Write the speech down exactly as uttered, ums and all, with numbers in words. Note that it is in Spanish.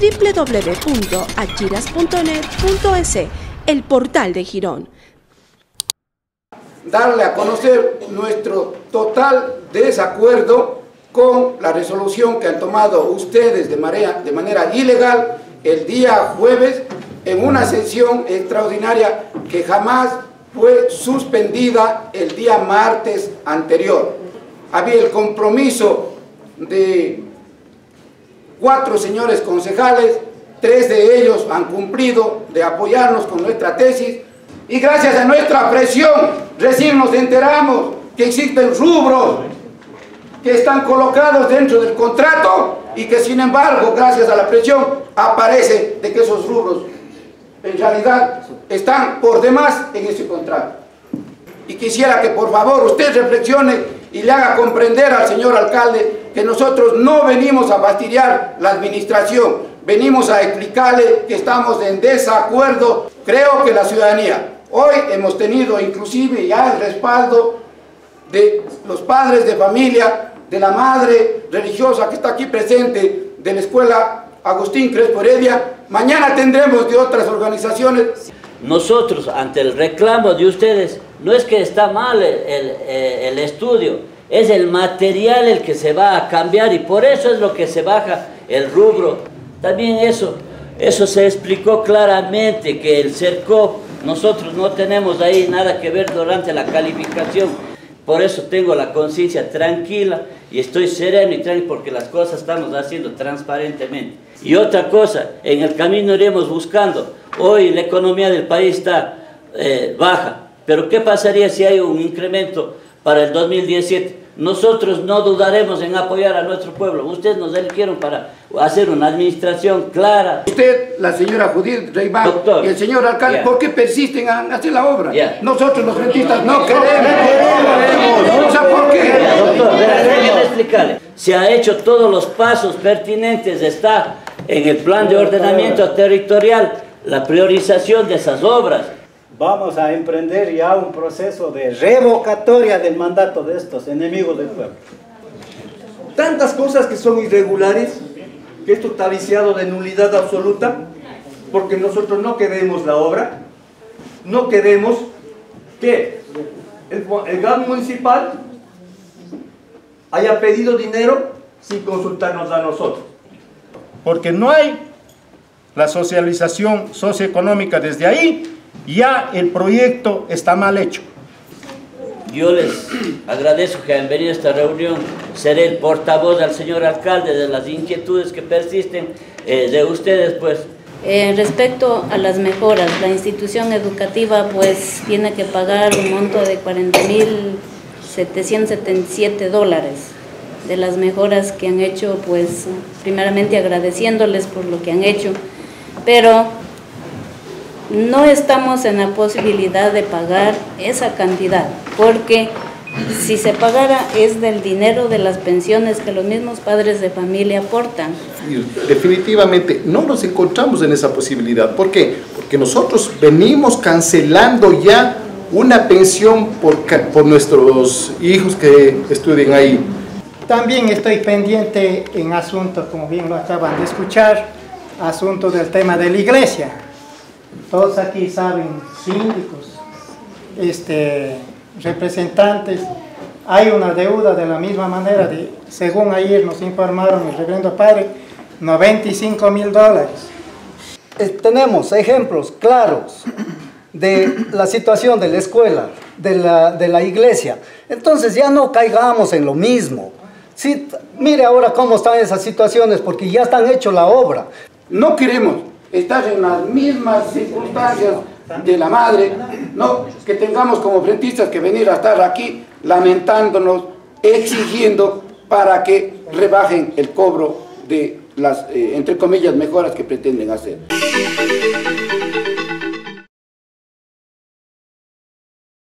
doble u doble u doble u punto achiras punto net punto es, el portal de Girón. Darle a conocer nuestro total desacuerdo con la resolución que han tomado ustedes de manera, de manera ilegal el día jueves en una sesión extraordinaria que jamás fue suspendida el día martes anterior. Había el compromiso de cuatro señores concejales, tres de ellos han cumplido de apoyarnos con nuestra tesis, y gracias a nuestra presión recién nos enteramos que existen rubros que están colocados dentro del contrato y que sin embargo, gracias a la presión, aparece de que esos rubros en realidad están por demás en ese contrato. Y quisiera que por favor usted reflexione y le haga comprender al señor alcalde que nosotros no venimos a fastidiar la administración, venimos a explicarle que estamos en desacuerdo. Creo que la ciudadanía, hoy hemos tenido inclusive ya el respaldo de los padres de familia, de la madre religiosa que está aquí presente de la escuela Agustín Crespo Heredia, mañana tendremos de otras organizaciones. Nosotros, ante el reclamo de ustedes, no es que está mal el, el, el estudio, es el material el que se va a cambiar y por eso es lo que se baja el rubro. También eso, eso se explicó claramente, que el CERCOP, nosotros no tenemos ahí nada que ver durante la calificación. Por eso tengo la conciencia tranquila y estoy sereno y tranquilo porque las cosas estamos haciendo transparentemente. Y otra cosa, en el camino iremos buscando. Hoy la economía del país está eh, baja, pero ¿qué pasaría si hay un incremento para el dos mil diecisiete? Nosotros no dudaremos en apoyar a nuestro pueblo. Ustedes nos eligieron para hacer una administración clara. Usted, la señora Judith Reymar y el señor alcalde, yeah. ¿por qué persisten en hacer la obra? Yeah. Nosotros los rentistas no queremos. O sea, ¿por qué? Doctor, déjeme explicarle. Se ha hecho todos los pasos pertinentes, está en el plan de ordenamiento territorial la priorización de esas obras. Vamos a emprender ya un proceso de revocatoria del mandato de estos enemigos del pueblo. Tantas cosas que son irregulares, que esto está viciado de nulidad absoluta, porque nosotros no queremos la obra, no queremos que el, el G A M municipal haya pedido dinero sin consultarnos a nosotros. Porque no hay la socialización socioeconómica desde ahí, ya el proyecto está mal hecho. Yo les agradezco que hayan venido a esta reunión. Seré el portavoz al señor alcalde de las inquietudes que persisten eh, de ustedes, pues. Eh, respecto a las mejoras, la institución educativa pues tiene que pagar un monto de cuarenta mil setecientos setenta y siete dólares. De las mejoras que han hecho, pues primeramente agradeciéndoles por lo que han hecho, pero no estamos en la posibilidad de pagar esa cantidad, porque si se pagara es del dinero de las pensiones que los mismos padres de familia aportan. Definitivamente no nos encontramos en esa posibilidad. ¿Por qué? Porque nosotros venimos cancelando ya una pensión por, por nuestros hijos que estudien ahí. También estoy pendiente en asuntos, como bien lo acaban de escuchar, asuntos del tema de la iglesia. Todos aquí saben, síndicos, este, representantes, hay una deuda de la misma manera, de, según ayer nos informaron el reverendo padre, noventa y cinco mil dólares. Tenemos ejemplos claros de la situación de la escuela, de la, de la iglesia, entonces ya no caigamos en lo mismo. Sí, mire ahora cómo están esas situaciones, porque ya están hechos la obra. No queremos estar en las mismas circunstancias de la madre, no que tengamos como frentistas que venir a estar aquí lamentándonos, exigiendo para que rebajen el cobro de las, eh, entre comillas, mejoras que pretenden hacer.